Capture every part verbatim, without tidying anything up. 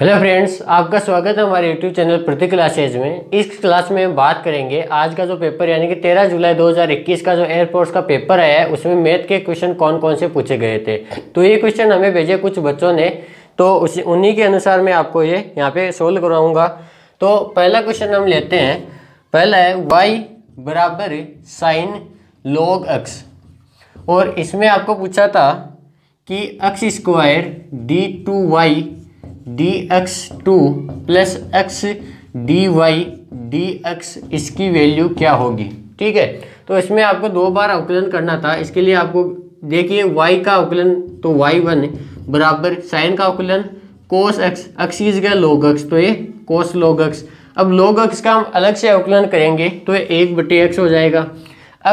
Hello friends, आपका स्वागत है हमारे यूट्यूब चैनल प्रतीक क्लासेज में। इस क्लास में हम बात करेंगे आज का जो पेपर यानी कि तेरह जुलाई दो हज़ार इक्कीस का जो एयरफोर्स का पेपर आया है उसमें मैथ के क्वेश्चन कौन कौन से पूछे गए थे। तो ये क्वेश्चन हमें भेजे कुछ बच्चों ने, तो उसी उन्हीं के अनुसार मैं आपको ये यहाँ पे सोल्व करवाऊँगा। तो पहला क्वेश्चन हम लेते हैं। पहला है वाई बराबर साइन लॉग एक्स, और इसमें आपको पूछा था कि x square d two y d x two plus x d y d x इसकी वैल्यू क्या होगी। ठीक है, तो इसमें आपको दो बार अवकलन करना था। इसके लिए आपको देखिए y का अवकलन तो वाई वन बराबर साइन का अवकलन कोस एक्स, एक्स की जगह लोग एक्स तो ये कोस लोग एक्स। अब लोग एक्स का हम अलग से अवकलन करेंगे तो ये एक बटे एक्स हो जाएगा।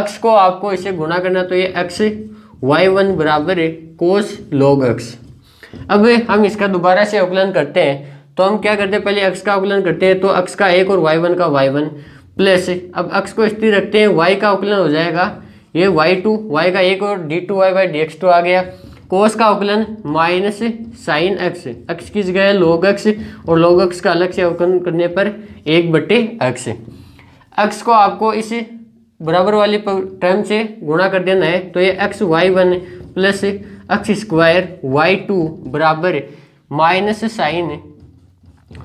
एक्स को आपको इसे गुणा करना तो ये एक्स वाई वन बराबर है कोस लोग एक्स। अब हम इसका दोबारा से अवकलन करते हैं, तो हम क्या करते हैं, पहले x का अवकलन करते हैं तो x का एक और y वन का y वन प्लस, अब x को स्थिर रखते हैं, y का अवकलन हो जाएगा ये y टू, y का एक और d two y by d x two आ गया। कोस का अवकलन माइनस साइन x, x की जगह है लोग x और लोग x का अलग से अवकलन करने पर एक बटे x। x को आपको इस बराबर वाली टर्म से गुणा कर देना है तो ये x y one plus x square y two बराबर माइनस साइन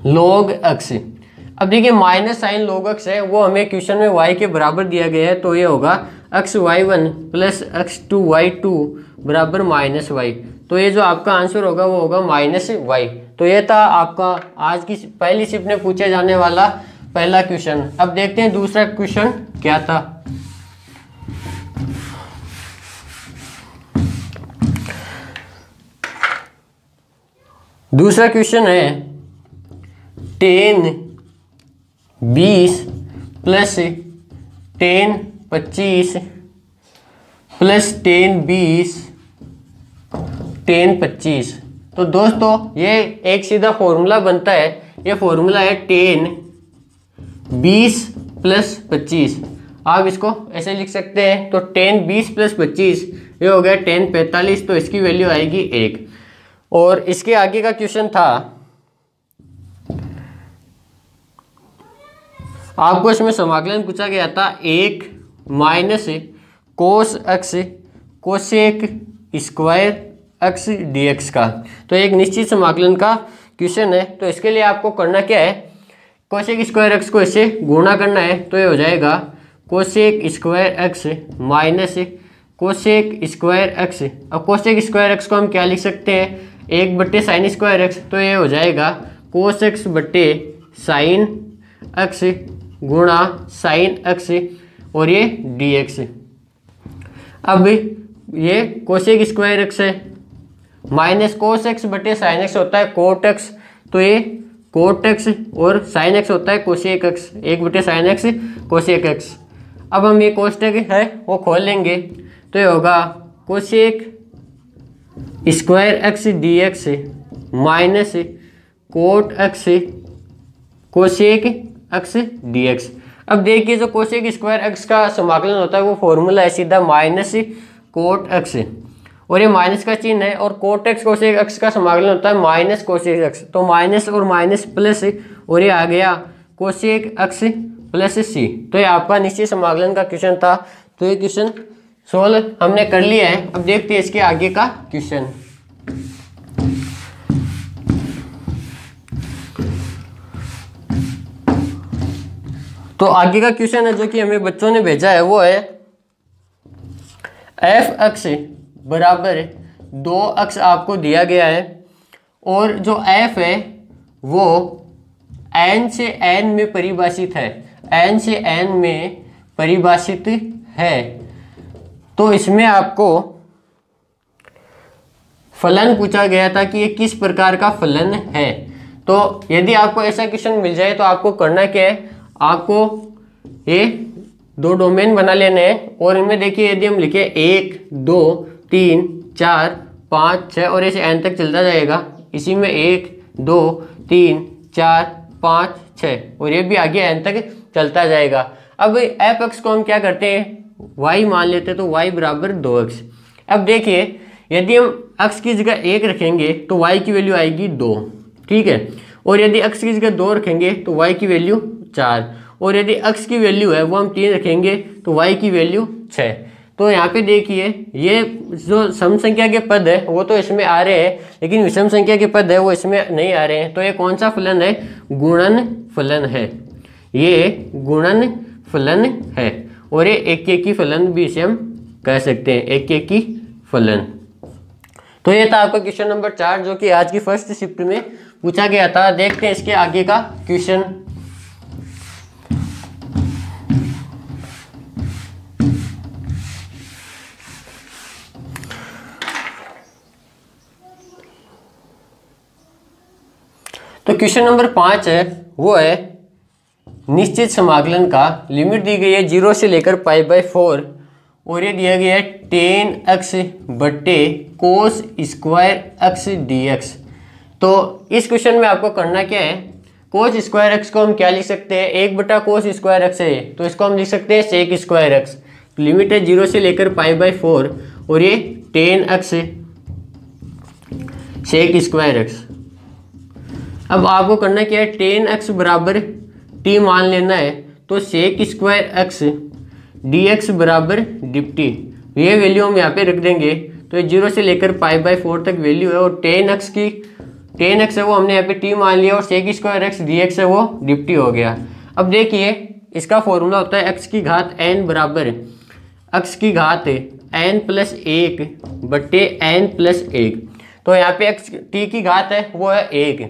लोग एक्स। अब देखिए माइनस साइन लोग एक्स है वो हमें क्वेश्चन में y के बराबर दिया गया है, तो ये होगा x y one plus x two y two बराबर माइनस वाई। तो ये जो आपका आंसर होगा वो होगा माइनस वाई। तो ये था आपका आज की पहली शिफ्ट में पूछे जाने वाला पहला क्वेश्चन। अब देखते हैं दूसरा क्वेश्चन क्या था। दूसरा क्वेश्चन है टेन बीस प्लस टेन पच्चीस प्लस टेन बीस टेन पच्चीस। तो दोस्तों ये एक सीधा फॉर्मूला बनता है, ये फॉर्मूला है टेन बीस प्लस पच्चीस। आप इसको ऐसे लिख सकते हैं, तो टेन बीस प्लस पच्चीस ये हो गया टेन पैंतालीस, तो इसकी वैल्यू आएगी एक। और इसके आगे का क्वेश्चन था, आपको इसमें समाकलन पूछा गया था एक minus cos x cosec square x d x का। तो एक निश्चित समाकलन का क्वेश्चन है, तो इसके लिए आपको करना क्या है, कोसेक स्क्वायर एक्स को इससे गुणा करना है तो ये हो जाएगा cosec square x minus cosec square x. अब कोसेक स्क्वायर एक्स को हम क्या लिख सकते हैं, एक बट्टे साइन स्क्वायर एक्स, तो ये हो जाएगा कोस एक्स बट्टे साइन एक्स गुणा साइन एक्स और ये डी एक्स। अब ये कोसेक स्क्वायर एक्स है माइनस कोस एक्स बट्टे साइन एक्स होता है कोट एक्स, तो ये कोट एक्स और साइन एक्स होता है कोसेक एक्स, एक बट्टे साइन एक्स कोसेक एक्स। अब हम ये कोष्टक है वो खोल लेंगे तो ये होगा cosec square x d x minus cot x cosec x d x. अब देखिए जो कोसेक स्क्वायर एक्स का समाकलन होता है वो फॉर्मूला है सीधा माइनस कोट एक्स, और ये माइनस का चिन्ह है, और कोट एक्स कोसेक एक्स का समाकलन होता है माइनस कोसेक एक्स, तो माइनस और माइनस प्लस, और ये आ गया कोसेक एक्स प्लस सी। तो ये आपका निश्चित समाकलन का क्वेश्चन था। तो ये क्वेश्चन सोल्व हमने कर लिया है। अब देखते हैं इसके आगे का क्वेश्चन। तो आगे का क्वेश्चन है जो कि हमें बच्चों ने भेजा है वो है एफ एक्स बराबर दो एक्स आपको दिया गया है, और जो एफ है वो एन से एन में परिभाषित है, एन से एन में परिभाषित है। तो इसमें आपको फलन पूछा गया था कि ये किस प्रकार का फलन है। तो यदि आपको ऐसा क्वेश्चन मिल जाए तो आपको करना क्या है, आपको ये दो डोमेन बना लेने हैं, और इनमें देखिए यदि हम लिखे एक दो तीन चार पाँच छः और ऐसे एन तक चलता जाएगा, इसी में एक दो तीन चार पाँच छः और ये भी आगे एन तक चलता जाएगा। अब एफ एक्स को हम क्या करते हैं, y मान लेते हैं, तो y बराबर दो एक्स। अब देखिए यदि हम x की जगह एक रखेंगे तो y की वैल्यू आएगी दो, ठीक है, और यदि अक्ष की जगह दो रखेंगे तो वाई की वैल्यू चार, और यदि अक्ष की वैल्यू है वो हम तीन रखेंगे तो वाई की वैल्यू छः। तो यहाँ पे देखिए ये जो सम संख्या के पद है वो तो इसमें आ रहे हैं, लेकिन विषम संख्या के पद है वो इसमें नहीं आ रहे हैं। तो ये कौन सा फलन है? गुणन फलन है, ये गुणन फलन है। और ये एक एकी फलन भी इसे हम कह सकते हैं, एक एकी फलन। तो ये था आपका क्वेश्चन नंबर चार जो कि आज की फर्स्ट शिफ्ट में पूछा गया था। देखते हैं इसके आगे का क्वेश्चन। तो क्वेश्चन नंबर पांच है वो है निश्चित समाकलन का लिमिट दी गई है जीरो से लेकर पाई बाई फोर, और ये दिया गया है टेन एक्स बटे cos square x d x. तो इस क्वेश्चन में आपको करना क्या है, कोस स्क्वायर एक्स को हम क्या लिख सकते हैं, एक बटा कोस स्क्वायर एक्स है, तो इसको हम लिख सकते हैं सेक स्क्वायर एक्स। लिमिट है जीरो से लेकर पाई बाई फोर और ये tan x sec square x. अब आपको करना क्या है, टेन एक्स बराबर टी मान लेना है, तो sec square x d x बराबर डिप्टी, ये वैल्यू हम यहाँ पे रख देंगे। तो ये जीरो से लेकर पाई बाई फोर तक वैल्यू है, और टेन एक्स की टेन एक्स है वो हमने यहाँ पे टी मान लिया, और sec square x d x है वो डिप्टी हो गया। अब देखिए इसका फॉर्मूला होता है एक्स की घात एन बराबर एक्स की घात एन प्लस एक बटे एन प्लस एक। तो यहाँ पे एक्स टी की घात है वो है एक,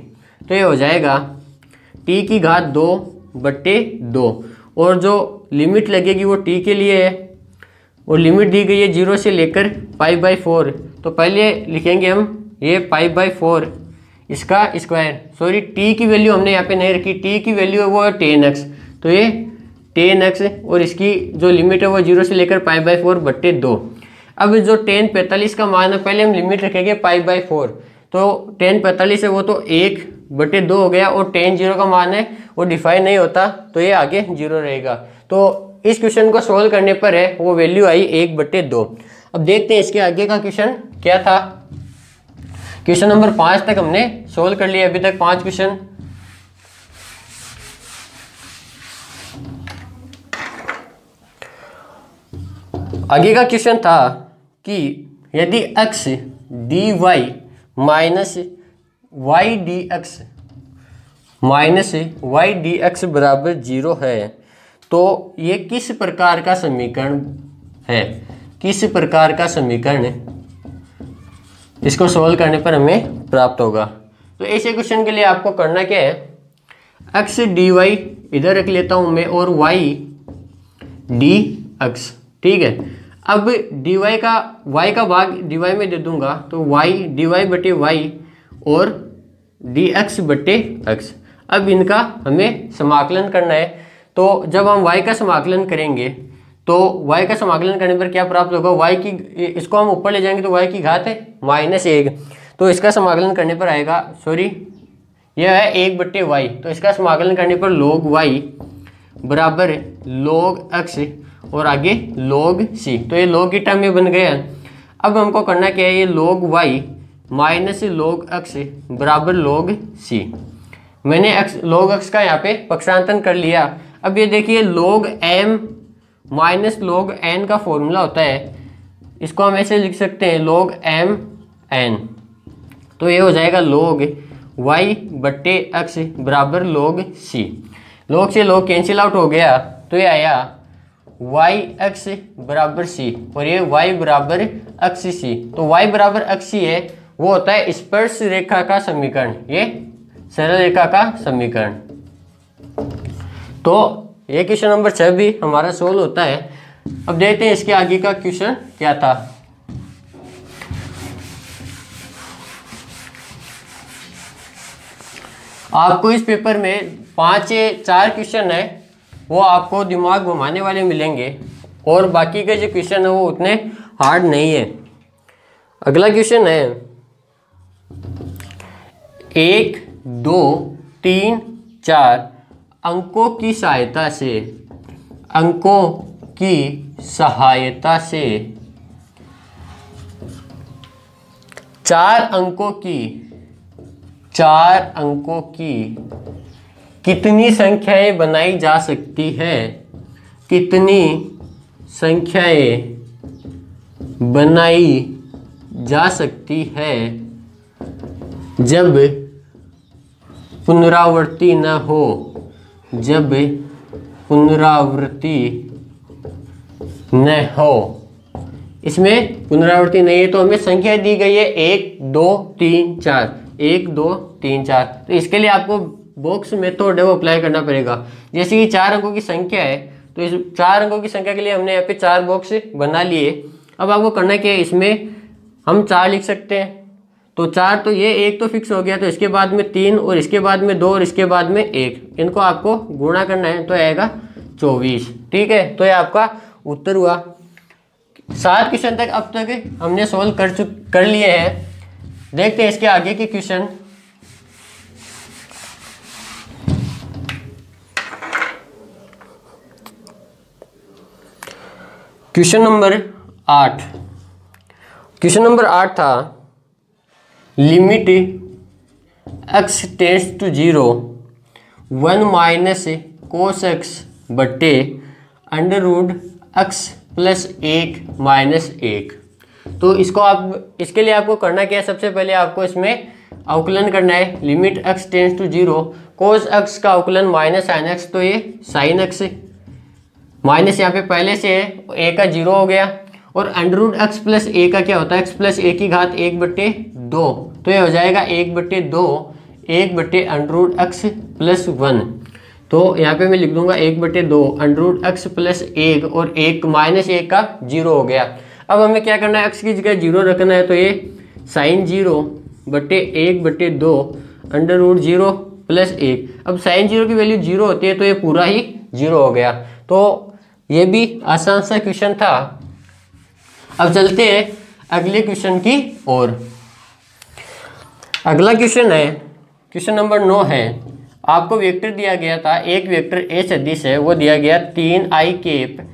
तो ये हो जाएगा टी की घात दो बटे दो, और जो लिमिट लगेगी वो टी के लिए है, और लिमिट दी गई है जीरो से लेकर पाई बाई फोर। तो पहले लिखेंगे हम ये पाई बाई फोर इसका स्क्वायर, सॉरी टी की वैल्यू हमने यहाँ पे नहीं रखी, टी की वैल्यू है वो है टेन एक्स, तो ये टेन एक्स और इसकी जो लिमिट है वो जीरो से लेकर पाई बाई फोर बटे दो। अब जो टेन पैंतालीस का मान है पहले हम लिमिट रखेंगे पाई बाई फोर, तो टेन पैंतालीस है वो तो एक बटे दो हो गया, और टेन जीरो का मान है वो डिफाइन नहीं होता तो ये आगे जीरो रहेगा। तो इस क्वेश्चन को सोल्व करने पर है वो वैल्यू आई एक बटे दो। अब देखते हैं इसके आगे का क्वेश्चन क्या था। क्वेश्चन नंबर पाँच तक हमने सोल्व कर लिया अभी तक, पाँच क्वेश्चन। आगे का क्वेश्चन था कि यदि x d y minus y d x minus y d x बराबर जीरो है तो ये किस प्रकार का समीकरण है, किस प्रकार का समीकरण है, इसको सॉल्व करने पर हमें प्राप्त होगा। तो ऐसे क्वेश्चन के लिए आपको करना क्या है, एक्स डी वाई इधर रख लेता हूँ मैं और वाई डी एक्स, ठीक है। अब डी वाई का वाई का भाग डी वाई में दे दूंगा, तो वाई डी वाई बटे वाई और डी एक्स बटे एक्स। अब इनका हमें समाकलन करना है, तो जब हम y का समाकलन करेंगे तो y का समाकलन करने पर क्या प्राप्त होगा, y की इसको हम ऊपर ले जाएंगे तो y की घात है माइनस एक, तो इसका समाकलन करने पर आएगा, सॉरी यह है एक बटे वाई, तो इसका समाकलन करने पर log y बराबर log x और आगे log c, तो ये log की टर्म में बन गया। अब हमको करना क्या है, ये log y minus log x बराबर log c। मैंने x log x का यहाँ पे पक्षांतरण कर लिया। अब ये देखिए log m minus log n का फॉर्मूला होता है, इसको हम ऐसे लिख सकते हैं log m n, तो ये हो जाएगा log y बटे x बराबर log c। log से log कैंसिल आउट हो गया तो ये आया y x बराबर c और ये y बराबर x c। तो y बराबर x c है वो होता है स्पर्श रेखा का समीकरण, ये सरल रेखा का समीकरण। तो ये क्वेश्चन नंबर छह भी हमारा सोल्व होता है। अब देखते हैं इसके आगे का क्वेश्चन क्या था। आपको इस पेपर में पांच या चार क्वेश्चन है वो आपको दिमाग घुमाने वाले मिलेंगे, और बाकी के जो क्वेश्चन है वो उतने हार्ड नहीं है। अगला क्वेश्चन है एक दो तीन चार अंकों की सहायता से अंकों की सहायता से चार अंकों की चार अंकों की कितनी संख्याएं बनाई जा सकती है, कितनी संख्याएं बनाई जा सकती है जब पुनरावृत्ति न हो, जब पुनरावृत्ति न हो। इसमें पुनरावृत्ति नहीं है तो हमें संख्या दी गई है एक दो तीन चार, एक दो तीन चार। तो इसके लिए आपको बॉक्स मेथड है वो अप्लाई करना पड़ेगा। जैसे कि चार अंकों की संख्या है तो इस चार अंकों की संख्या के लिए हमने यहाँ पे चार बॉक्स बना लिए। अब आपको करना क्या है, इसमें हम चार लिख सकते हैं तो चार तो ये एक तो फिक्स हो गया, तो इसके बाद में तीन और इसके बाद में दो और इसके बाद में एक, इनको आपको गुणा करना है तो आएगा चौबीस। ठीक है, तो ये आपका उत्तर हुआ। सात क्वेश्चन तक अब तक हमने सॉल्व कर चुक कर लिए हैं। देखते हैं इसके आगे के क्वेश्चन। क्वेश्चन नंबर आठ, क्वेश्चन नंबर आठ था limit x tends to zero one minus cos x बटे अंडर रूड एक्स प्लस एक माइनस एक। तो इसको आप, इसके लिए आपको करना क्या है, सबसे पहले आपको इसमें अवकलन करना है। Limit x tends to zero, cos x का अवकलन माइनस साइन एक्स, तो ये साइन एक्स माइनस यहाँ पे पहले से है, ए का जीरो हो गया, और under root x plus a का क्या होता है, एक्स प्लस ए की घात एक बटे दो, तो ये हो जाएगा एक बटे दो, एक बटे under root x plus one. तो यहाँ पे मैं लिख दूंगा एक बटे दो अंडर रूट एक्स प्लस एक, और एक माइनस एक का जीरो हो गया। अब हमें क्या करना है, एक्स की जगह जीरो रखना है, तो ये साइन जीरो बटे एक बटे दो अंडर रूट जीरो प्लस एक। अब साइन जीरो की वैल्यू जीरो होती है तो ये पूरा ही जीरो हो गया। तो ये भी आसान सा क्वेश्चन था। अब चलते हैं अगले क्वेश्चन की ओर। अगला क्वेश्चन है क्वेश्चन नंबर नौ है। आपको वेक्टर दिया गया था, एक वेक्टर ए सदिश है वो दिया गया तीन i cap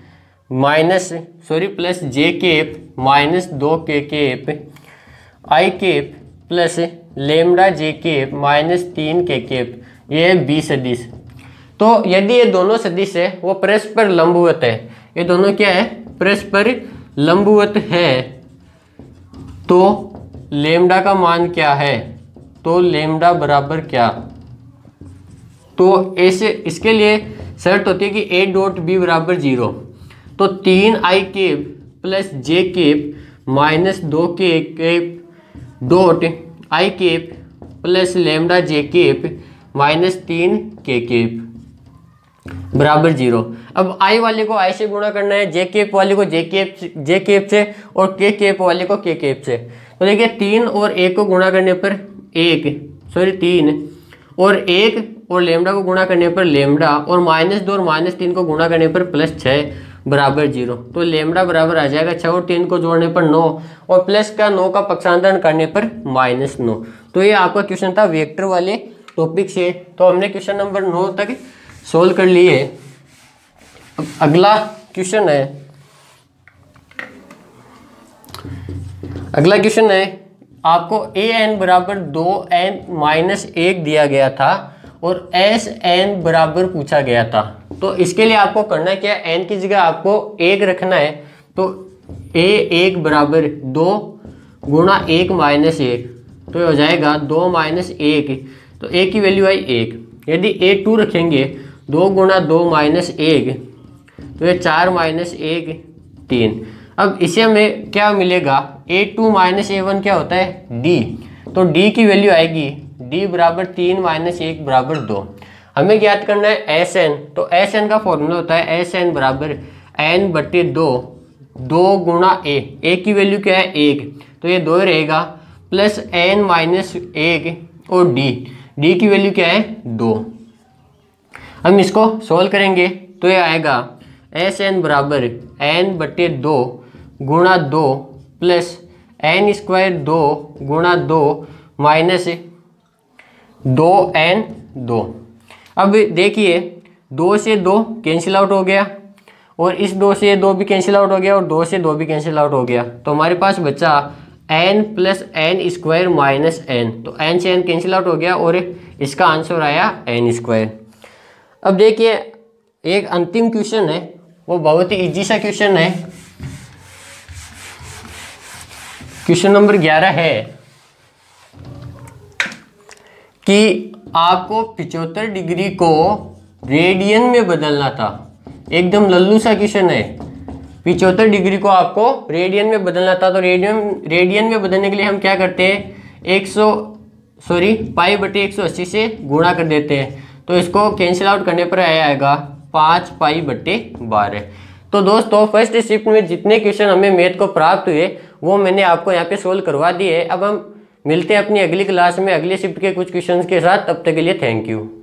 minus sorry plus j cap minus दो k cap i cap plus lambda j cap minus तीन के केप, ये है बी सदिश। तो यदि ये दोनों सदिश है वो परस्पर लंबवत है, ये दोनों क्या है, परस्पर लंबवत है, तो लेमडा का मान क्या है, तो लेमडा बराबर क्या। तो ऐसे इसके लिए शर्त होती है कि ए डॉट बी बराबर जीरो। तो तीन i cap plus j cap minus दो k cap dot i cap plus lambda j cap minus तीन के केप बराबर जीरो। अब आई वाले को आई से गुणा करना है, जे केप वाले को जे केप जे केप से, और के केप वाले को के केप से। तो देखिए तीन और एक को गुणा करने पर एक सॉरी तीन और एक और लेमडा को गुणा करने पर लेमडा, और माइनस दो और माइनस तीन को गुणा करने पर प्लस छः बराबर जीरो। तो लेमडा बराबर आ जाएगा छः और तीन को जोड़ने पर नौ, और प्लस का नौ का पक्षांतरण करने पर माइनस नौ। तो ये आपका क्वेश्चन था वेक्टर वाले टॉपिक से। तो हमने क्वेश्चन नंबर नौ तक सोल्व कर लिए। अब अगला क्वेश्चन है, अगला क्वेश्चन है आपको ए एन बराबर दो एन माइनस एक दिया गया था और एस एन बराबर पूछा गया था। तो इसके लिए आपको करना क्या है, एन की जगह आपको एक रखना है, तो ए एक बराबर दो गुणा एक माइनस एक, तो हो जाएगा दो माइनस एक, तो एक की वैल्यू आई एक। यदि ए टू रखेंगे दो गुणा दो माइनस एक, तो ये चार माइनस एक तीन। अब इसे हमें क्या मिलेगा, a two minus a one क्या होता है डी, तो डी की वैल्यू आएगी डी बराबर तीन माइनस एक बराबर दो। हमें ज्ञात करना है एस एन, तो एस एन का फॉर्मूला होता है एस एन बराबर एन बटे दो दो गुणा ए, ए की वैल्यू क्या है एक, तो ये दो रहेगा प्लस एन माइनस एक और डी, डी की वैल्यू क्या है दो। हम इसको सोल्व करेंगे तो ये आएगा एस एन बराबर एन बटे दो गुणा दो प्लस एन स्क्वायर दो गुणा दो माइनस दो एन दो। अब देखिए दो से दो कैंसिल आउट हो गया, और इस दो से दो भी कैंसिल आउट हो गया, और दो से दो भी कैंसिल आउट हो गया, तो हमारे पास बचा n plus n square minus n, तो एन से एन कैंसिल आउट हो गया और इसका आंसर आया एन स्क्वायर। अब देखिए एक अंतिम क्वेश्चन है, वो बहुत ही इजी सा क्वेश्चन है, क्वेश्चन नंबर ग्यारह है कि आपको पचहत्तर डिग्री को रेडियन में बदलना था। एकदम लल्लू सा क्वेश्चन है, पचहत्तर डिग्री को आपको रेडियन में बदलना था, तो रेडियन रेडियन में बदलने के लिए हम क्या करते हैं, एक सौ सॉरी पाई बटे एक सौ अस्सी से गुणा कर देते हैं, तो इसको कैंसिल आउट करने पर आएगा पाँच पाई बटे बारह। तो दोस्तों फर्स्ट शिफ्ट में जितने क्वेश्चन हमें मैथ को प्राप्त हुए वो मैंने आपको यहाँ पे सोल्व करवा दिए। अब हम मिलते हैं अपनी अगली क्लास में अगले शिफ्ट के कुछ क्वेश्चंस के साथ, तब तक के लिए थैंक यू।